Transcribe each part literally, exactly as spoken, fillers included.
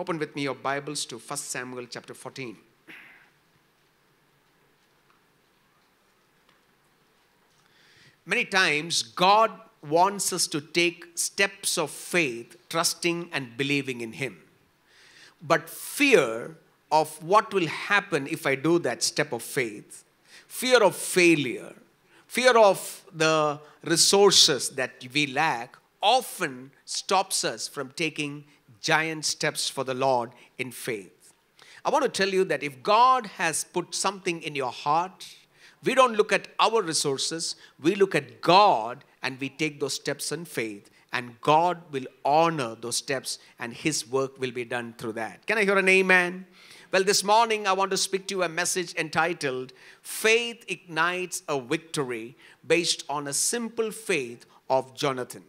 Open with me your Bibles to First Samuel chapter fourteen. Many times God wants us to take steps of faith, trusting and believing in Him. But fear of what will happen if I do that step of faith, fear of failure, fear of the resources that we lack often stops us from taking giant steps for the Lord in faith. I want to tell you that if God has put something in your heart, we don't look at our resources, we look at God and we take those steps in faith, and God will honor those steps and His work will be done through that. Can I hear an amen? Well, this morning I want to speak to you a message entitled, Faith Ignites a Victory, based on a simple faith of Jonathan.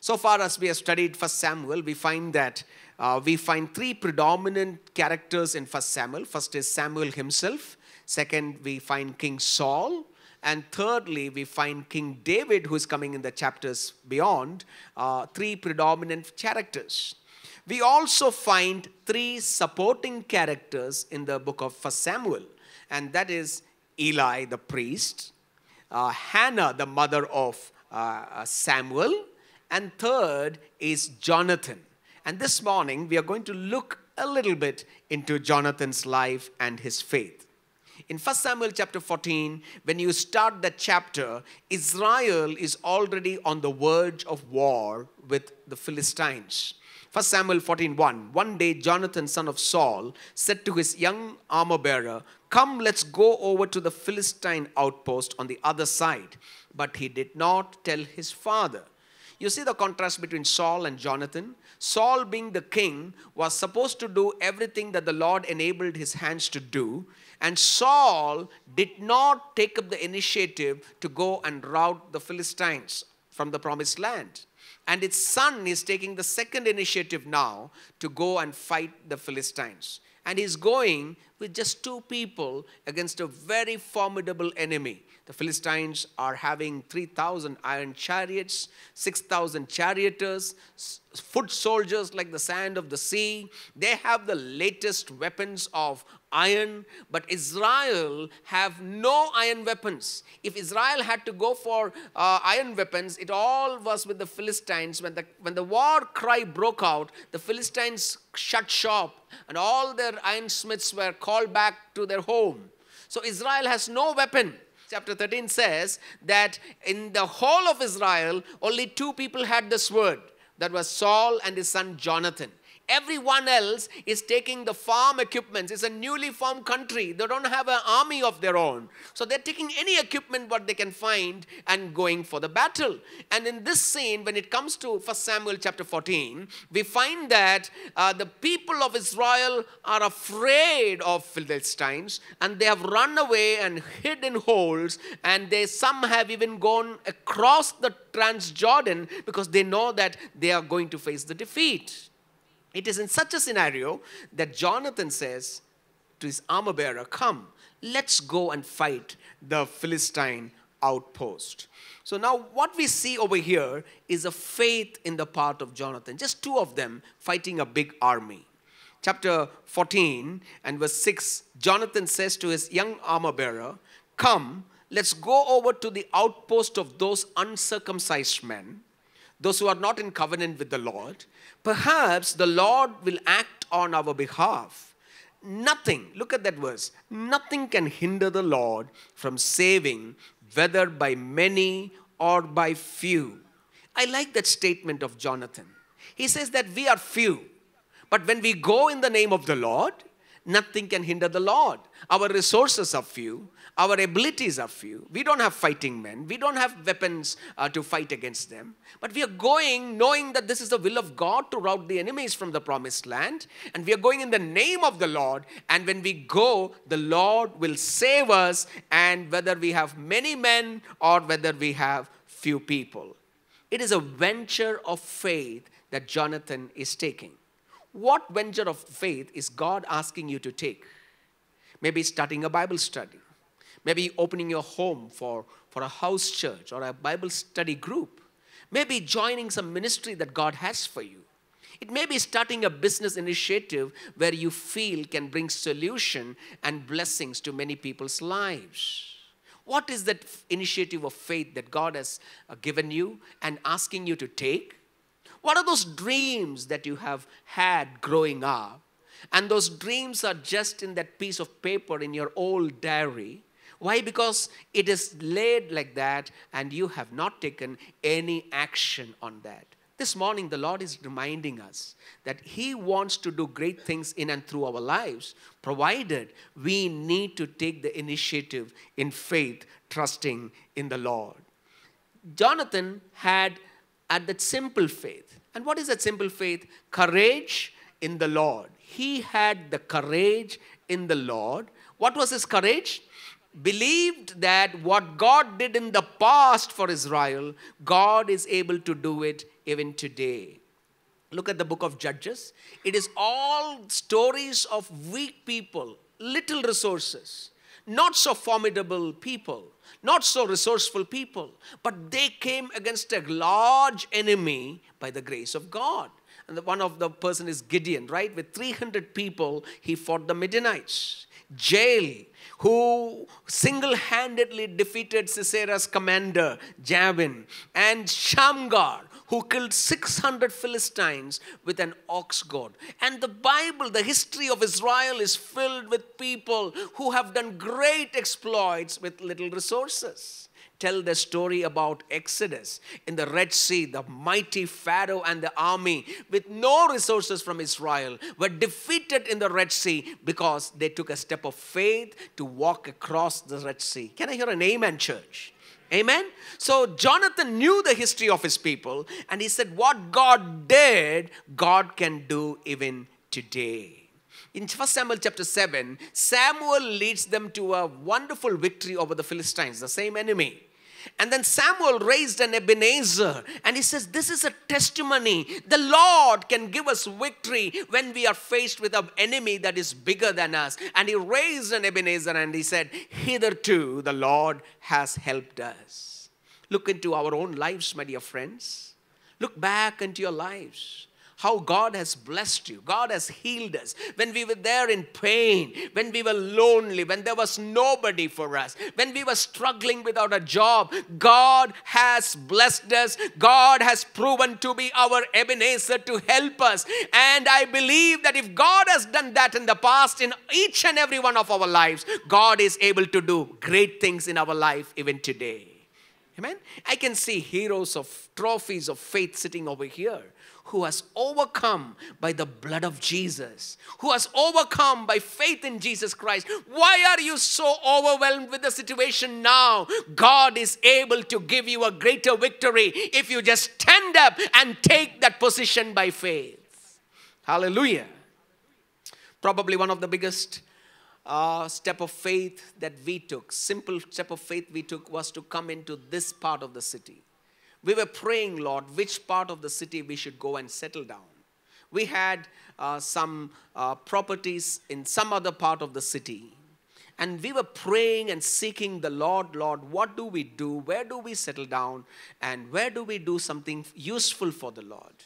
So far as we have studied First Samuel, we find that uh, we find three predominant characters in First Samuel. First is Samuel himself. Second, we find King Saul. And thirdly, we find King David, who is coming in the chapters beyond. Uh, three predominant characters. We also find three supporting characters in the book of First Samuel. And that is Eli, the priest. Uh, Hannah, the mother of uh, Samuel. And third is Jonathan. And this morning, we are going to look a little bit into Jonathan's life and his faith. In First Samuel chapter fourteen, when you start that chapter, Israel is already on the verge of war with the Philistines. First Samuel fourteen one, one day Jonathan, son of Saul, said to his young armor-bearer, "Come, let's go over to the Philistine outpost on the other side." But he did not tell his father. You see the contrast between Saul and Jonathan. Saul, being the king, was supposed to do everything that the Lord enabled his hands to do. And Saul did not take up the initiative to go and rout the Philistines from the promised land. And its son is taking the second initiative now to go and fight the Philistines. And he's going with just two people against a very formidable enemy. The Philistines are having three thousand iron chariots, six thousand charioteers, foot soldiers like the sand of the sea. They have the latest weapons of iron, but Israel have no iron weapons. If Israel had to go for uh, iron weapons, it all was with the Philistines. When the, when the war cry broke out, the Philistines shut shop and all their ironsmiths were called back to their home. So Israel has no weapon. Chapter thirteen says that in the whole of Israel, only two people had the sword. That was Saul and his son Jonathan. Everyone else is taking the farm equipments. It's a newly formed country. They don't have an army of their own. So they're taking any equipment what they can find and going for the battle. And in this scene, when it comes to First Samuel chapter fourteen, we find that uh, the people of Israel are afraid of Philistines and they have run away and hid in holes, and they some have even gone across the Transjordan because they know that they are going to face the defeat. It is in such a scenario that Jonathan says to his armor-bearer, "Come, let's go and fight the Philistine outpost." So now what we see over here is a faith in the part of Jonathan. Just two of them fighting a big army. Chapter fourteen and verse six, Jonathan says to his young armor-bearer, "Come, let's go over to the outpost of those uncircumcised men, those who are not in covenant with the Lord. Perhaps the Lord will act on our behalf. Nothing," look at that verse, "nothing can hinder the Lord from saving, whether by many or by few." I like that statement of Jonathan. He says that we are few, but when we go in the name of the Lord, nothing can hinder the Lord. Our resources are few. Our abilities are few. We don't have fighting men. We don't have weapons uh, to fight against them. But we are going knowing that this is the will of God to rout the enemies from the promised land. And we are going in the name of the Lord. And when we go, the Lord will save us. And whether we have many men or whether we have few people. It is a venture of faith that Jonathan is taking. What venture of faith is God asking you to take? Maybe starting a Bible study. Maybe opening your home for, for a house church or a Bible study group. Maybe joining some ministry that God has for you. It may be starting a business initiative where you feel can bring solution and blessings to many people's lives. What is that initiative of faith that God has given you and asking you to take? What are those dreams that you have had growing up? And those dreams are just in that piece of paper in your old diary. Why? Because it is laid like that and you have not taken any action on that. This morning, the Lord is reminding us that He wants to do great things in and through our lives, provided we need to take the initiative in faith, trusting in the Lord. Jonathan had, had that simple faith. And what is that simple faith? Courage in the Lord. He had the courage in the Lord. What was his courage? Believed that what God did in the past for Israel, God is able to do it even today. Look at the book of Judges. It is all stories of weak people, little resources, not so formidable people, not so resourceful people, but they came against a large enemy by the grace of God. And the, one of the person is Gideon, right? With three hundred people, he fought the Midianites. Jael, who single-handedly defeated Sisera's commander, Jabin, and Shamgar, who killed six hundred Philistines with an ox goad. And the Bible, the history of Israel is filled with people who have done great exploits with little resources. Tell the story about Exodus in the Red Sea, the mighty Pharaoh and the army with no resources from Israel were defeated in the Red Sea because they took a step of faith to walk across the Red Sea. Can I hear an amen, church? Amen? So Jonathan knew the history of his people and he said, what God did, God can do even today. In First Samuel chapter seven, Samuel leads them to a wonderful victory over the Philistines, the same enemy. And then Samuel raised an Ebenezer and he says, this is a testimony. The Lord can give us victory when we are faced with an enemy that is bigger than us. And he raised an Ebenezer and he said, hitherto the Lord has helped us. Look into our own lives, my dear friends. Look back into your lives. How God has blessed you. God has healed us. When we were there in pain, when we were lonely, when there was nobody for us, when we were struggling without a job, God has blessed us. God has proven to be our Ebenezer to help us. And I believe that if God has done that in the past, in each and every one of our lives, God is able to do great things in our life even today. Amen. I can see heroes of trophies of faith sitting over here who has overcome by the blood of Jesus, who has overcome by faith in Jesus Christ. Why are you so overwhelmed with the situation now? God is able to give you a greater victory if you just stand up and take that position by faith. Hallelujah. Probably one of the biggest Uh, step of faith that we took, simple step of faith we took was to come into this part of the city. We were praying, Lord, which part of the city we should go and settle down. We had uh, some uh, properties in some other part of the city. And we were praying and seeking the Lord, Lord, what do we do? Where do we settle down? And where do we do something useful for the Lord?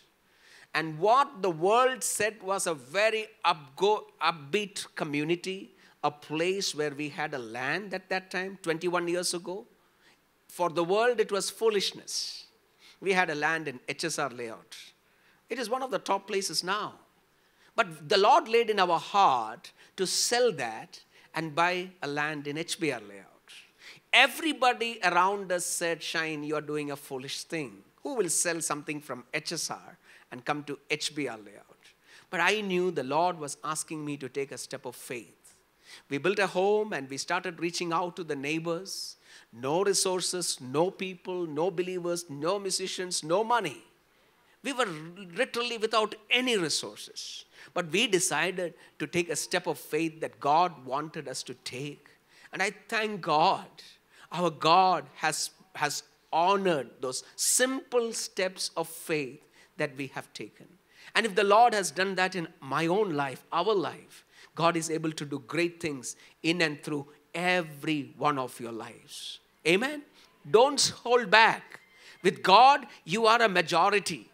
And what the world said was a very upgo, upbeat community. A place where we had a land at that time, twenty-one years ago. For the world, it was foolishness. We had a land in H S R layout. It is one of the top places now. But the Lord laid in our heart to sell that and buy a land in H B R layout. Everybody around us said, Shine, you are doing a foolish thing. Who will sell something from H S R and come to H B R layout? But I knew the Lord was asking me to take a step of faith. We built a home and we started reaching out to the neighbors. No resources, no people, no believers, no musicians, no money. We were literally without any resources. But we decided to take a step of faith that God wanted us to take. And I thank God. Our God has, has honored those simple steps of faith that we have taken. And if the Lord has done that in my own life, our life, God is able to do great things in and through every one of your lives. Amen? Don't hold back. With God, you are a majority.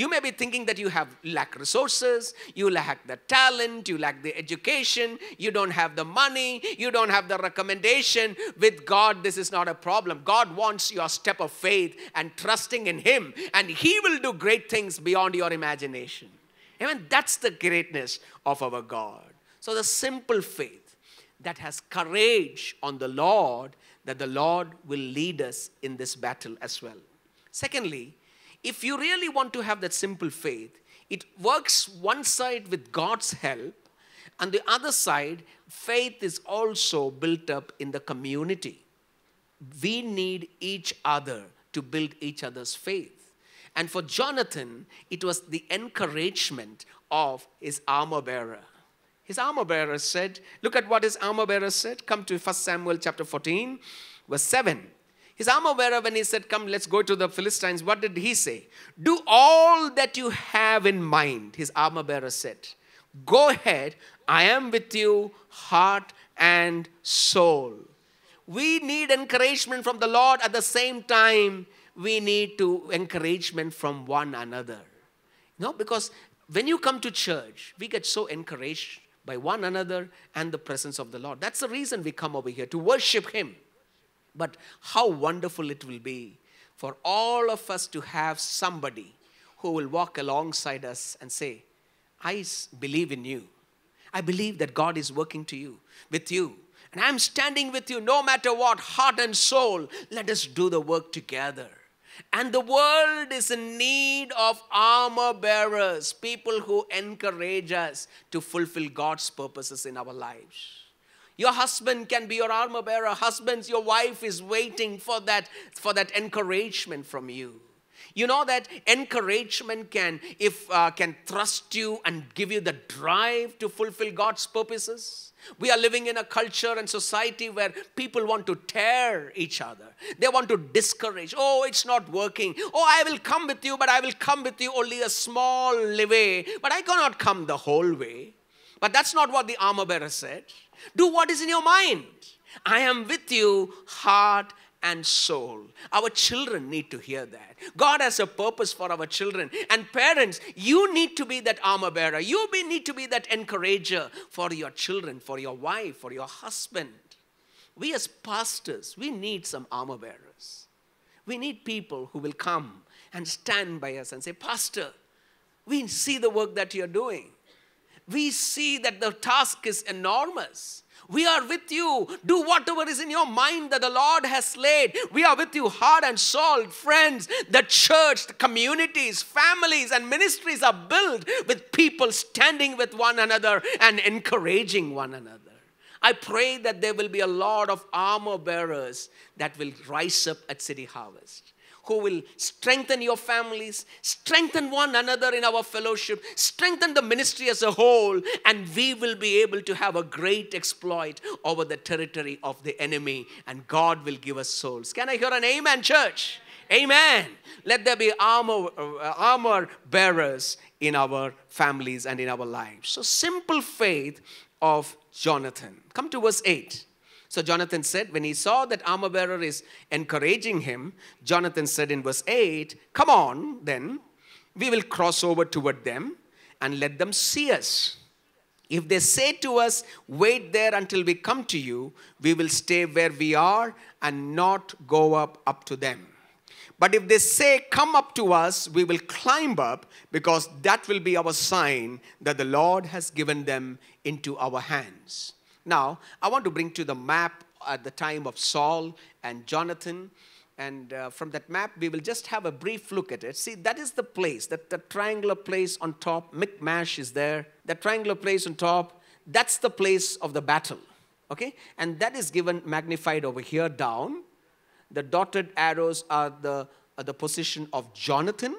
You may be thinking that you have lack resources, you lack the talent, you lack the education, you don't have the money, you don't have the recommendation. With God, this is not a problem. God wants your step of faith and trusting in Him, and He will do great things beyond your imagination. Amen. That's the greatness of our God. So the simple faith that has courage on the Lord, that the Lord will lead us in this battle as well. Secondly, if you really want to have that simple faith, it works one side with God's help, and the other side, faith is also built up in the community. We need each other to build each other's faith. And for Jonathan, it was the encouragement of his armor bearer. His armor bearer said, look at what his armor bearer said. Come to First Samuel chapter fourteen, verse seven. His armor bearer, when he said, come, let's go to the Philistines, what did he say? Do all that you have in mind, his armor bearer said. Go ahead, I am with you, heart and soul. We need encouragement from the Lord. At the same time, we need to encouragement from one another. No, because when you come to church, we get so encouraged by one another and the presence of the Lord. That's the reason we come over here, to worship Him. But how wonderful it will be for all of us to have somebody who will walk alongside us and say, I believe in you. I believe that God is working to you, with you. And I'm standing with you no matter what, heart and soul. Let us do the work together. And the world is in need of armor bearers, people who encourage us to fulfill God's purposes in our lives. Your husband can be your armor bearer. Husbands, your wife is waiting for that, for that encouragement from you. You know that encouragement can, if, uh, can thrust you and give you the drive to fulfill God's purposes. We are living in a culture and society where people want to tear each other. They want to discourage. Oh, it's not working. Oh, I will come with you, but I will come with you only a small way. But I cannot come the whole way. But that's not what the armor bearer said. Do what is in your mind. I am with you, heart and soul. Our children need to hear that. God has a purpose for our children. And parents, you need to be that armor bearer. You need to be that encourager for your children, for your wife, for your husband. We as pastors, we need some armor bearers. We need people who will come and stand by us and say, Pastor, we see the work that you're doing. We see that the task is enormous. We are with you. Do whatever is in your mind that the Lord has laid. We are with you, heart and soul. Friends, the church, the communities, families, and ministries are built with people standing with one another and encouraging one another. I pray that there will be a lot of armor bearers that will rise up at City Harvest, who will strengthen your families, strengthen one another in our fellowship, strengthen the ministry as a whole, and we will be able to have a great exploit over the territory of the enemy, and God will give us souls. Can I hear an amen, church? Amen. Let there be armor, uh, armor bearers in our families and in our lives. So simple faith of Jonathan. Come to verse eight. So Jonathan said, when he saw that armor bearer is encouraging him, Jonathan said in verse eight, come on then, we will cross over toward them and let them see us. If they say to us, wait there until we come to you, we will stay where we are and not go up, up to them. But if they say, come up to us, we will climb up, because that will be our sign that the Lord has given them into our hands. Now, I want to bring to the map at the time of Saul and Jonathan. And uh, from that map, we will just have a brief look at it. See, that is the place, that the triangular place on top, Michmash is there. That triangular place on top, that's the place of the battle. Okay? And that is given, magnified over here down. The dotted arrows are the, are the position of Jonathan.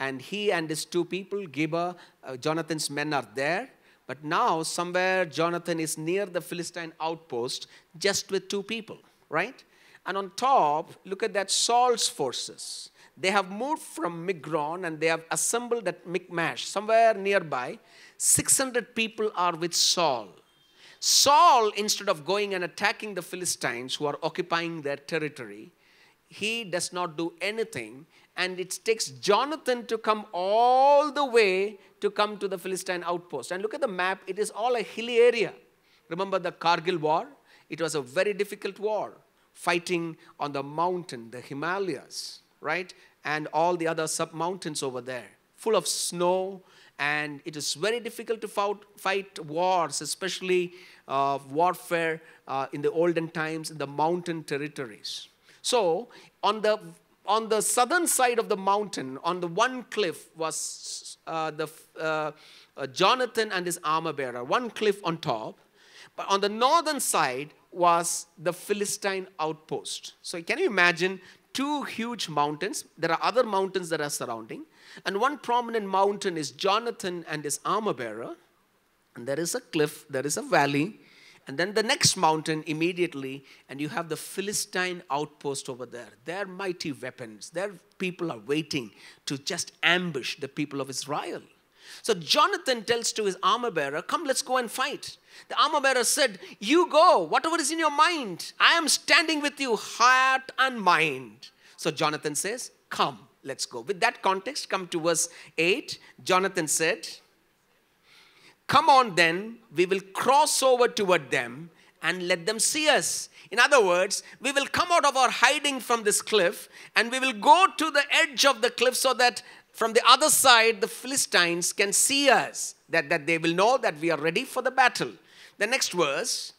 And he and his two people, Gibeah, uh, Jonathan's men are there. But now, somewhere, Jonathan is near the Philistine outpost, just with two people, right? And on top, look at that, Saul's forces. They have moved from Migron, and they have assembled at Michmash, somewhere nearby. six hundred people are with Saul. Saul, instead of going and attacking the Philistines who are occupying their territory, he does not do anything. And it takes Jonathan to come all the way to come to the Philistine outpost. And look at the map. It is all a hilly area. Remember the Kargil war? It was a very difficult war, fighting on the mountain, the Himalayas, right? And all the other sub-mountains over there, full of snow. And it is very difficult to fight wars, especially uh, warfare uh, in the olden times in the mountain territories. So on the, on the southern side of the mountain, on the one cliff was uh, the, uh, uh, Jonathan and his armor bearer, one cliff on top. But on the northern side was the Philistine outpost. So can you imagine? Two huge mountains. There are other mountains that are surrounding. And one prominent mountain is Jonathan and his armor bearer. And there is a cliff, there is a valley. And then the next mountain immediately, and you have the Philistine outpost over there. Their mighty weapons, their people are waiting to just ambush the people of Israel. So Jonathan tells to his armor bearer, come, let's go and fight. The armor bearer said, you go, whatever is in your mind. I am standing with you, heart and mind. So Jonathan says, come, let's go. With that context, come to verse eight. Jonathan said, come on then, we will cross over toward them and let them see us. In other words, we will come out of our hiding from this cliff and we will go to the edge of the cliff so that from the other side, the Philistines can see us, that, that they will know that we are ready for the battle. The next verse,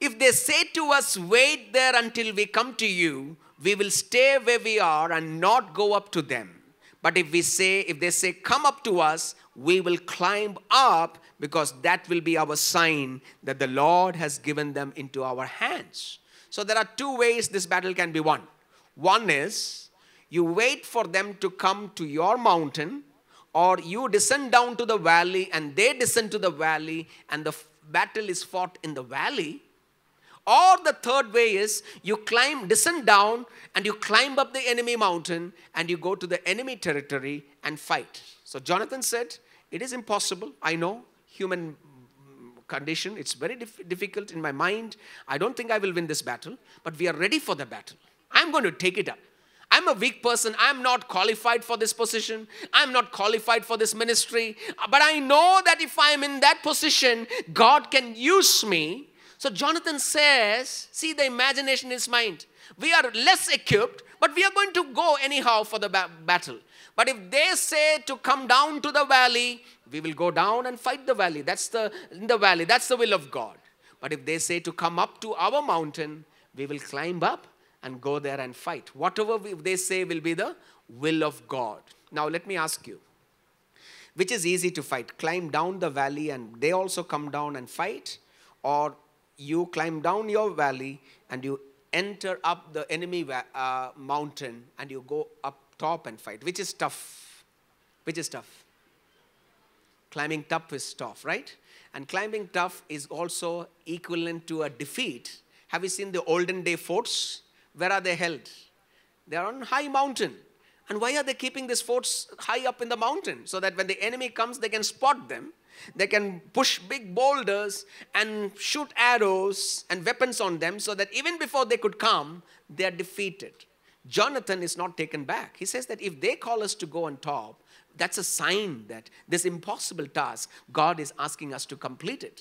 if they say to us, wait there until we come to you, we will stay where we are and not go up to them. But if we say, if they say, come up to us, we will climb up because that will be our sign that the Lord has given them into our hands. So there are two ways this battle can be won. One is, you wait for them to come to your mountain, or you descend down to the valley and they descend to the valley and the battle is fought in the valley. Or the third way is you climb, descend down and you climb up the enemy mountain and you go to the enemy territory and fight. So Jonathan said, it is impossible. I know, human condition, it's very dif- difficult in my mind. I don't think I will win this battle, but we are ready for the battle. I'm going to take it up. I'm a weak person. I'm not qualified for this position. I'm not qualified for this ministry. But I know that if I'm in that position, God can use me. So Jonathan says, see the imagination in his mind. We are less equipped, but we are going to go anyhow for the ba- battle. But if they say to come down to the valley, we will go down and fight the valley. That's the, in the valley. That's the will of God. But if they say to come up to our mountain, we will climb up and go there and fight. Whatever we, they say will be the will of God. Now let me ask you, which is easy to fight? Climb down the valley and they also come down and fight? Or you climb down your valley and you enter up the enemy uh, mountain and you go up top and fight? Which is tough? Which is tough? Climbing tough is tough, right? And climbing tough is also equivalent to a defeat. Have you seen the olden day forts? Where are they held? They are on high mountain. And why are they keeping these forts high up in the mountain? So that when the enemy comes, they can spot them. They can push big boulders and shoot arrows and weapons on them so that even before they could come, they are defeated. Jonathan is not taken back. He says that if they call us to go on top, that's a sign that this impossible task, God is asking us to complete it.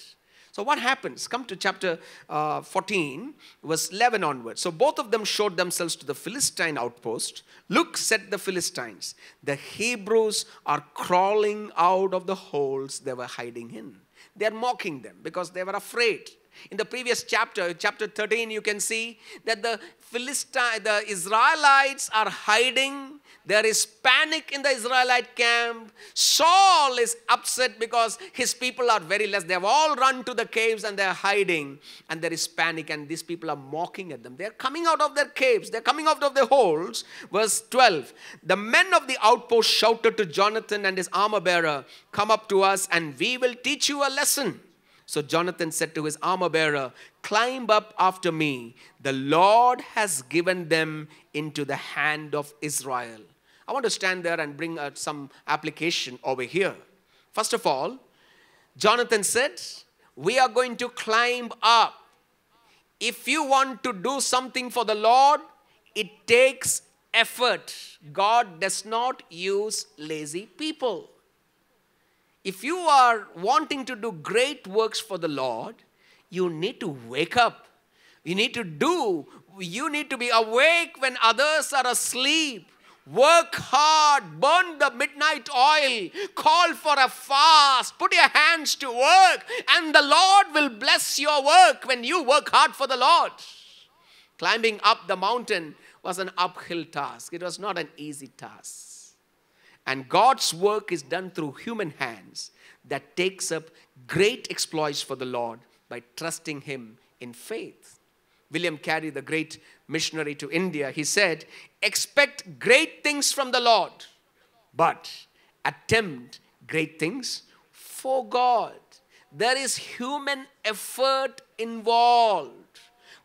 So what happens? Come to chapter uh, fourteen, verse eleven onwards. So both of them showed themselves to the Philistine outpost. Look, said the Philistines, the Hebrews are crawling out of the holes they were hiding in. They are mocking them because they were afraid. In the previous chapter, chapter thirteen, you can see that the Philistine, the Israelites are hiding. There is panic in the Israelite camp. Saul is upset because his people are very less. They have all run to the caves and they are hiding. And there is panic and these people are mocking at them. They are coming out of their caves. They are coming out of their holes. Verse twelve, the men of the outpost shouted to Jonathan and his armor bearer, come up to us and we will teach you a lesson. So Jonathan said to his armor bearer, climb up after me. The Lord has given them into the hand of Israel. I want to stand there and bring out some application over here. First of all, Jonathan said, we are going to climb up. If you want to do something for the Lord, It takes effort. God does not use lazy people. If you are wanting to do great works for the Lord, you need to wake up. You need to do. You need to be awake when others are asleep. Work hard, burn the midnight oil, call for a fast, put your hands to work, and the Lord will bless your work when you work hard for the Lord. Climbing up the mountain was an uphill task. It was not an easy task. And God's work is done through human hands that takes up great exploits for the Lord by trusting Him in faith. William Carey, the great missionary to India, he said, expect great things from the Lord, but attempt great things for God. There is human effort involved.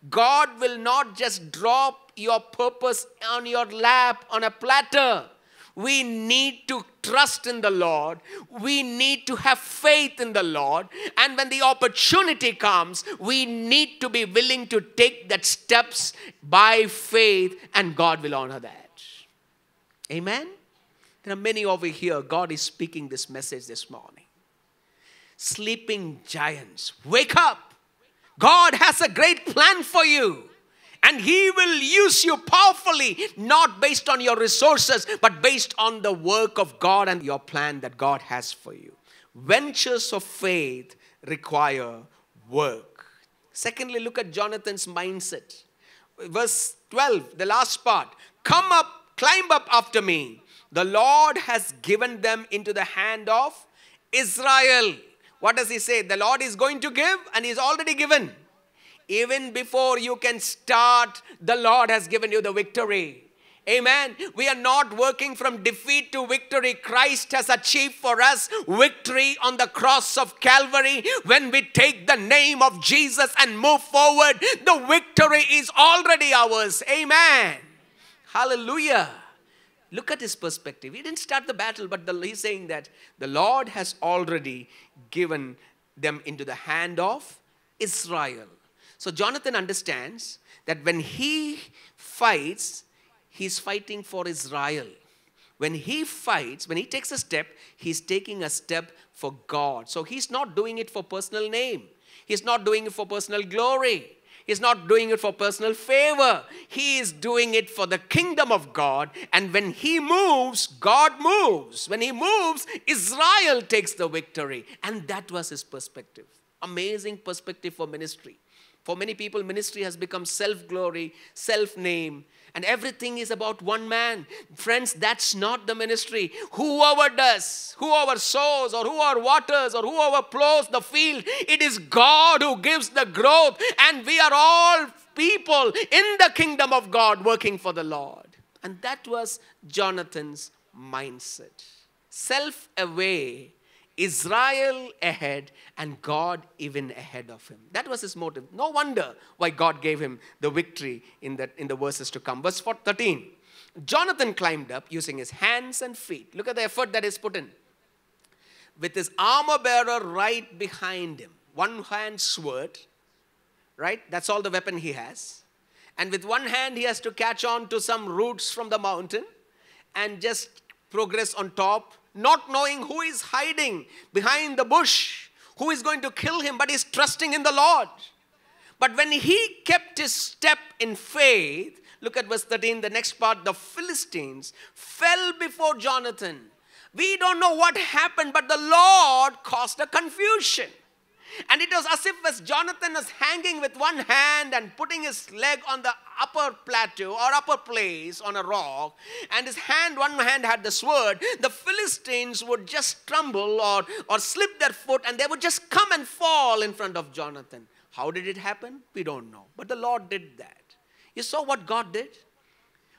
God will not just drop your purpose on your lap on a platter. We need to trust in the Lord. We need to have faith in the Lord. And when the opportunity comes, we need to be willing to take that steps by faith, and God will honor that. Amen? There are many over here. God is speaking this message this morning. Sleeping giants, wake up. God has a great plan for you. And He will use you powerfully, not based on your resources, but based on the work of God and your plan that God has for you. Ventures of faith require work. Secondly, look at Jonathan's mindset. Verse twelve, the last part. Come up, climb up after me. The Lord has given them into the hand of Israel. What does he say? The Lord is going to give, and He's already given. Even before you can start, the Lord has given you the victory. Amen. We are not working from defeat to victory. Christ has achieved for us victory on the cross of Calvary. When we take the name of Jesus and move forward, the victory is already ours. Amen. Hallelujah. Look at his perspective. He didn't start the battle, but the, he's saying that the Lord has already given them into the hand of Israel. So Jonathan understands that when he fights, he's fighting for Israel. When he fights, when he takes a step, he's taking a step for God. So he's not doing it for personal name. He's not doing it for personal glory. He's not doing it for personal favor. He is doing it for the kingdom of God. And when he moves, God moves. When he moves, Israel takes the victory. And that was his perspective. Amazing perspective for ministry. For many people, ministry has become self-glory, self-name, and everything is about one man. Friends, that's not the ministry. Whoever does, whoever sows, or whoever waters, or whoever plows the field, it is God who gives the growth, and we are all people in the kingdom of God working for the Lord. And that was Jonathan's mindset. Self-aware. Israel ahead and God even ahead of him. That was his motive. No wonder why God gave him the victory in the, in the verses to come. Verse thirteen, Jonathan climbed up using his hands and feet. Look at the effort that is put in. With his armor bearer right behind him. One hand sword, right? That's all the weapon he has. And with one hand he has to catch on to some roots from the mountain and just progress on top, not knowing who is hiding behind the bush, who is going to kill him, but he's trusting in the Lord. But when he kept his step in faith, look at verse thirteen, the next part, the Philistines fell before Jonathan. We don't know what happened, but the Lord caused a confusion. And it was as if as Jonathan was hanging with one hand and putting his leg on the upper plateau or upper place on a rock, and his hand, one hand had the sword, the Philistines would just stumble or, or slip their foot, and they would just come and fall in front of Jonathan. How did it happen? We don't know. But the Lord did that. You saw what God did?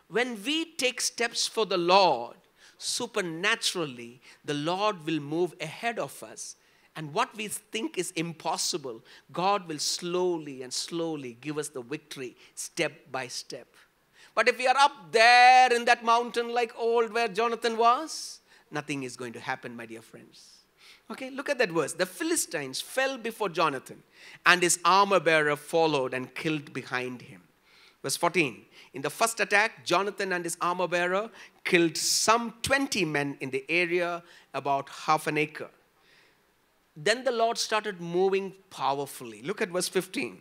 When we take steps for the Lord, supernaturally, the Lord will move ahead of us. And what we think is impossible, God will slowly and slowly give us the victory step by step. But if we are up there in that mountain like old where Jonathan was, nothing is going to happen, my dear friends. Okay, look at that verse. The Philistines fell before Jonathan, and his armor bearer followed and killed behind him. Verse fourteen, In the first attack, Jonathan and his armor-bearer killed some twenty men in the area, about half an acre. Then the Lord started moving powerfully. Look at verse fifteen.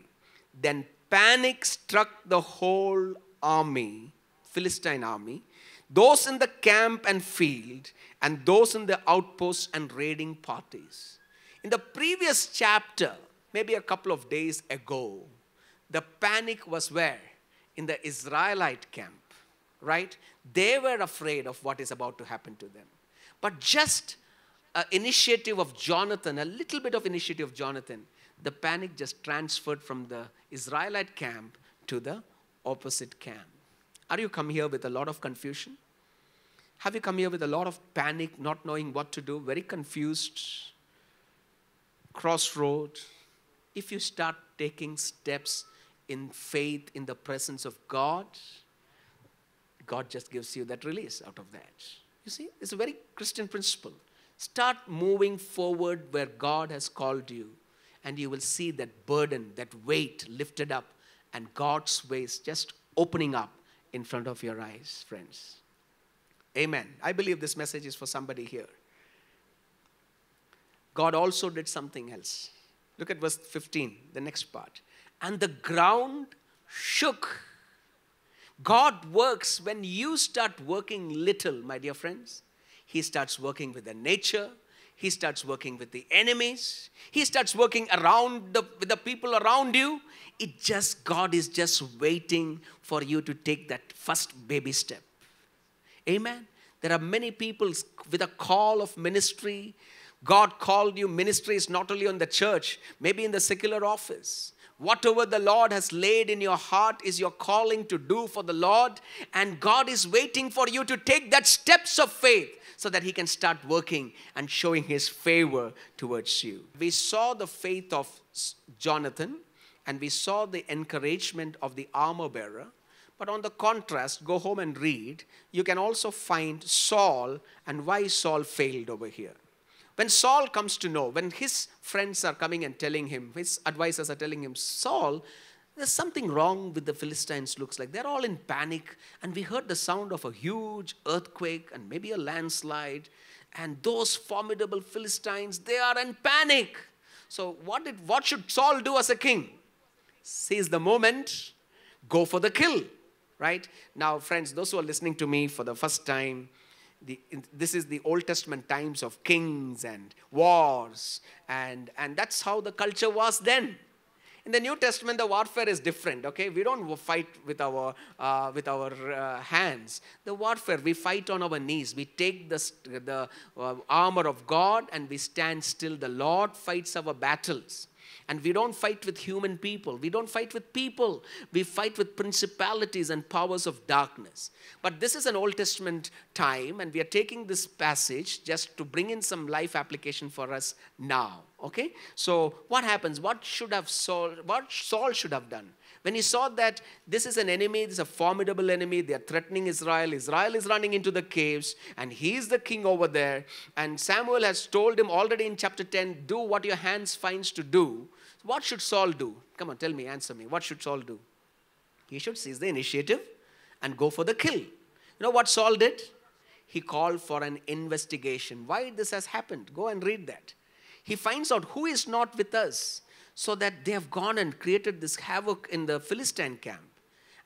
Then panic struck the whole army, Philistine army, those in the camp and field, and those in the outposts and raiding parties. In the previous chapter, maybe a couple of days ago, the panic was where? In the Israelite camp, right? They were afraid of what is about to happen to them. But just an initiative of Jonathan, a little bit of initiative of Jonathan, the panic just transferred from the Israelite camp to the opposite camp. Are you come here with a lot of confusion? Have you come here with a lot of panic, not knowing what to do, very confused, crossroad? If you start taking steps in faith in the presence of God, God just gives you that release out of that. You see, it's a very Christian principle. Start moving forward where God has called you, and you will see that burden, that weight lifted up, and God's ways just opening up in front of your eyes, friends. Amen. I believe this message is for somebody here. God also did something else. Look at verse fifteen, the next part. And the ground shook. God works when you start working little, my dear friends. He starts working with the nature. He starts working with the enemies. He starts working around the, with the people around you. It just, God is just waiting for you to take that first baby step. Amen. There are many people with a call of ministry. God called you. Ministry is not only on the church, maybe in the secular office. Whatever the Lord has laid in your heart is your calling to do for the Lord. And God is waiting for you to take that steps of faith, so that he can start working and showing his favor towards you. We saw the faith of Jonathan, and we saw the encouragement of the armor bearer. But on the contrast, go home and read. You can also find Saul and why Saul failed over here. When Saul comes to know, when his friends are coming and telling him, his advisors are telling him, Saul, there's something wrong with the Philistines, looks like. They're all in panic. And we heard the sound of a huge earthquake and maybe a landslide. And those formidable Philistines, they are in panic. So what, did, what should Saul do as a king? Seize the moment, go for the kill, right? Now, friends, those who are listening to me for the first time, The, this is the Old Testament times of kings and wars. And, and that's how the culture was then. In the New Testament, the warfare is different, okay? We don't fight with our, uh, with our uh, hands. The warfare, we fight on our knees. We take the, the uh, armor of God and we stand still. The Lord fights our battles. And we don't fight with human people. We don't fight with people. We fight with principalities and powers of darkness. But this is an Old Testament time, and we are taking this passage just to bring in some life application for us now, okay? So what happens? What should have Saul, what Saul should have done? When he saw that this is an enemy, this is a formidable enemy, they are threatening Israel, Israel is running into the caves, and he is the king over there, and Samuel has told him already in chapter ten, do what your hands finds to do. What should Saul do? Come on, tell me, answer me. What should Saul do? He should seize the initiative and go for the kill. You know what Saul did? He called for an investigation. Why this has happened? Go and read that. He finds out who is not with us, so that they have gone and created this havoc in the Philistine camp.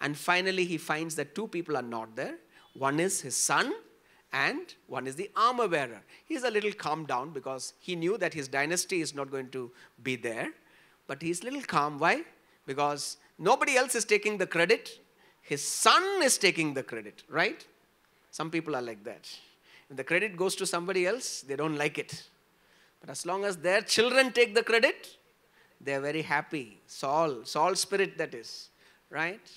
And finally, he finds that two people are not there. One is his son, and one is the armor bearer. He's a little calmed down because he knew that his dynasty is not going to be there. But he's a little calm. Why? Because nobody else is taking the credit. His son is taking the credit, right? Some people are like that. If the credit goes to somebody else, they don't like it. But as long as their children take the credit, they're very happy. Saul, Saul spirit that is, right?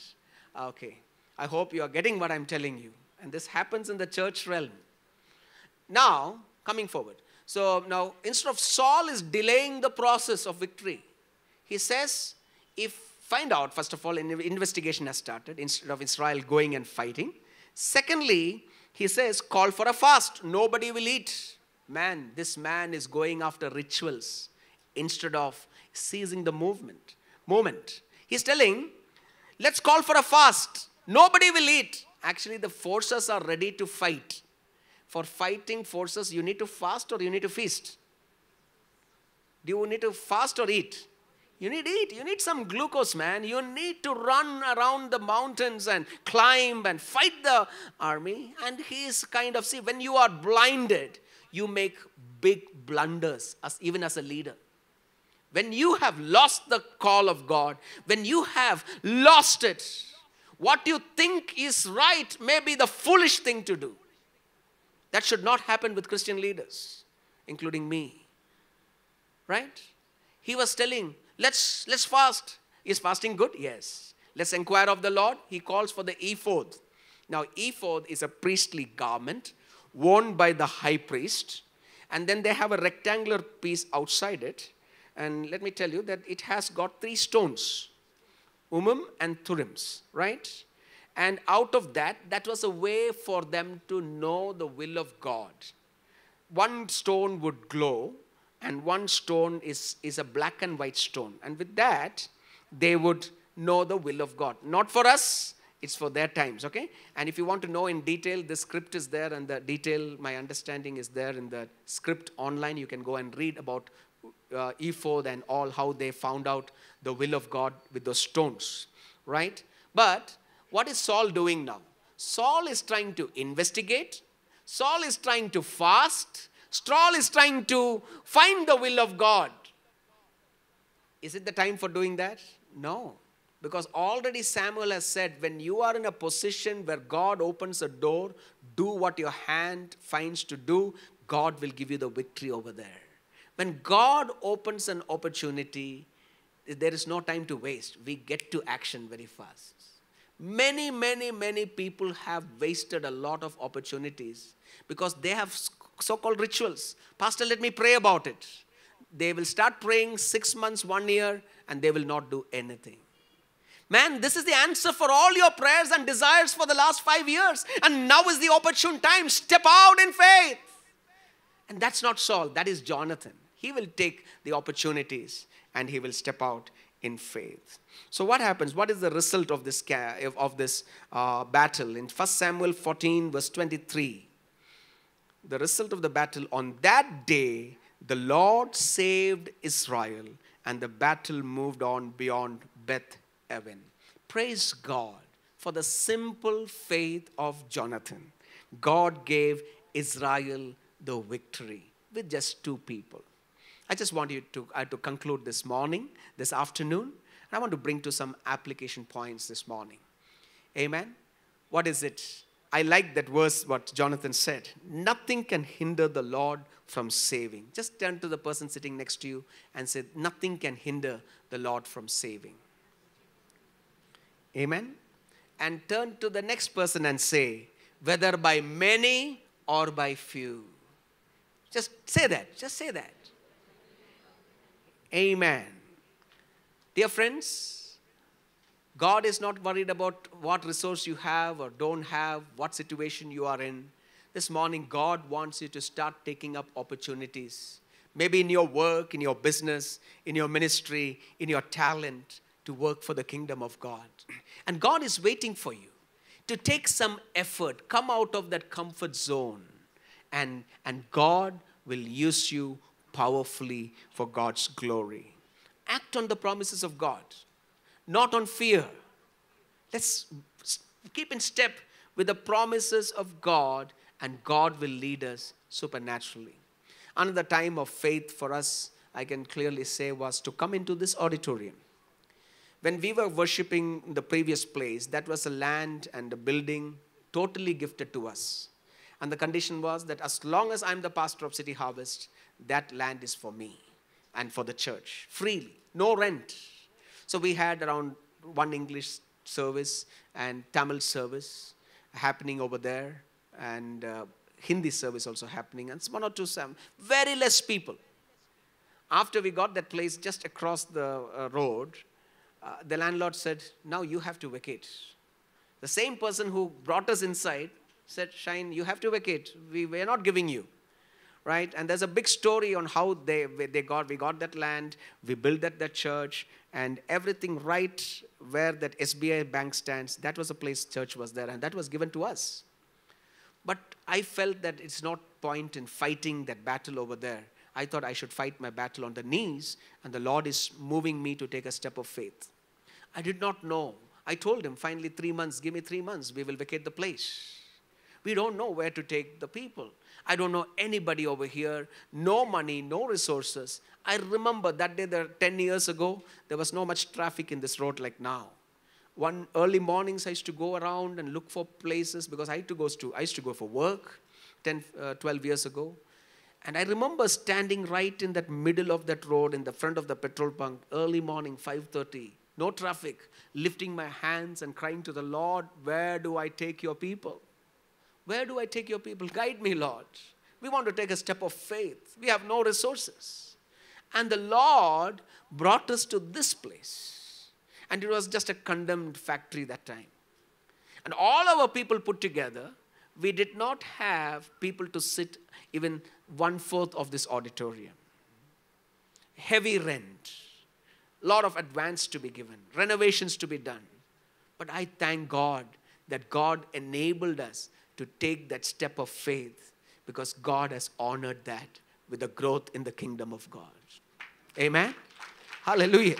Okay. I hope you are getting what I'm telling you. And this happens in the church realm. Now, coming forward. So now, instead of Saul is delaying the process of victory, he says, if find out, first of all, an investigation has started instead of Israel going and fighting. Secondly, he says, call for a fast. Nobody will eat. Man, this man is going after rituals instead of seizing the movement, moment. He's telling, let's call for a fast. Nobody will eat. Actually, the forces are ready to fight. For fighting forces, you need to fast or you need to feast? Do you need to fast or eat? You need to eat. You need some glucose, man. You need to run around the mountains and climb and fight the army. And he is kind of, see, when you are blinded, you make big blunders, as, even as a leader. When you have lost the call of God, when you have lost it, what you think is right may be the foolish thing to do. That should not happen with Christian leaders, including me. Right? He was telling, let's, let's fast. Is fasting good? Yes. Let's inquire of the Lord. He calls for the ephod. Now, ephod is a priestly garment worn by the high priest. And then they have a rectangular piece outside it. And let me tell you that it has got three stones. Umum and Thurims, right? And out of that, that was a way for them to know the will of God. One stone would glow, and one stone is, is a black and white stone. And with that, they would know the will of God. Not for us, it's for their times, okay? And if you want to know in detail, the script is there, and the detail, my understanding is there in the script online. You can go and read about Uh, ephod and all, how they found out the will of God with those stones, right? But what is Saul doing now? Saul is trying to investigate. Saul is trying to fast. Saul is trying to find the will of God. Is it the time for doing that? No. Because already Samuel has said, when you are in a position where God opens a door, do what your hand finds to do. God will give you the victory over there. When God opens an opportunity, there is no time to waste. We get to action very fast. Many, many, many people have wasted a lot of opportunities because they have so-called rituals. Pastor, let me pray about it. They will start praying six months, one year, and they will not do anything. Man, this is the answer for all your prayers and desires for the last five years. And now is the opportune time. Step out in faith. And that's not Saul. That is Jonathan. He will take the opportunities and he will step out in faith. So what happens? What is the result of this, of this uh, battle? In First Samuel fourteen verse twenty-three, the result of the battle, on that day, the Lord saved Israel and the battle moved on beyond Beth Aven. Praise God for the simple faith of Jonathan. God gave Israel the victory with just two people. I just want you to, uh, to conclude this morning, this afternoon. I want to bring to some application points this morning. Amen. What is it? I like that verse, what Jonathan said. Nothing can hinder the Lord from saving. Just turn to the person sitting next to you and say, nothing can hinder the Lord from saving. Amen. And turn to the next person and say, whether by many or by few. Just say that. Just say that. Amen. Dear friends, God is not worried about what resource you have or don't have, what situation you are in. This morning, God wants you to start taking up opportunities. Maybe in your work, in your business, in your ministry, in your talent, to work for the kingdom of God. And God is waiting for you to take some effort, come out of that comfort zone. And, and God will use you powerfully for God's glory. Act on the promises of God, not on fear. Let's keep in step with the promises of God, and God will lead us supernaturally. Another time of faith for us, I can clearly say, was to come into this auditorium. When we were worshiping the previous place, that was a land and a building totally gifted to us. And the condition was that as long as I'm the pastor of City Harvest, that land is for me and for the church, freely, no rent. So we had around one English service and Tamil service happening over there, and uh, Hindi service also happening, and one or two, some, very less people. After we got that place just across the uh, road, uh, the landlord said, now you have to vacate. The same person who brought us inside said, Shine, you have to vacate. We were not giving you, right? And there's a big story on how they, they got, we got that land, we built that, that church, and everything right where that S B I bank stands, that was a place church was there, and that was given to us. But I felt that it's not point in fighting that battle over there. I thought I should fight my battle on the knees, and the Lord is moving me to take a step of faith. I did not know. I told him, finally, three months, give me three months, we will vacate the place. We don't know where to take the people. I don't know anybody over here, no money, no resources. I remember that day, there, ten years ago, there was no much traffic in this road like now. One early mornings, I used to go around and look for places because I used to go, to, I used to go for work ten, twelve years ago. And I remember standing right in that middle of that road in the front of the petrol pump, early morning, five thirty, no traffic, lifting my hands and crying to the Lord, where do I take your people? Where do I take your people? Guide me, Lord. We want to take a step of faith. We have no resources. And the Lord brought us to this place. And it was just a condemned factory that time. And all our people put together, we did not have people to sit even one-fourth of this auditorium. Heavy rent. A lot of advance to be given. Renovations to be done. But I thank God that God enabled us to take that step of faith, because God has honored that with the growth in the kingdom of God. Amen? Hallelujah.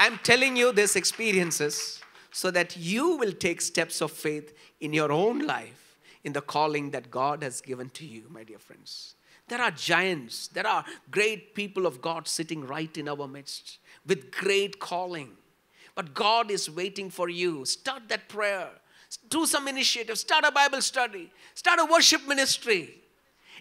I'm telling you these experiences so that you will take steps of faith in your own life, in the calling that God has given to you, my dear friends. There are giants, there are great people of God sitting right in our midst with great calling. But God is waiting for you. Start that prayer. Do some initiative. Start a Bible study. Start a worship ministry.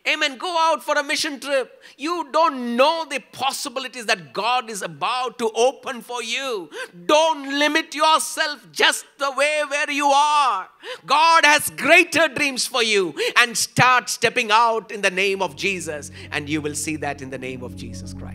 Amen. Go out for a mission trip. You don't know the possibilities that God is about to open for you. Don't limit yourself just the way where you are. God has greater dreams for you. And start stepping out in the name of Jesus. And you will see that in the name of Jesus Christ.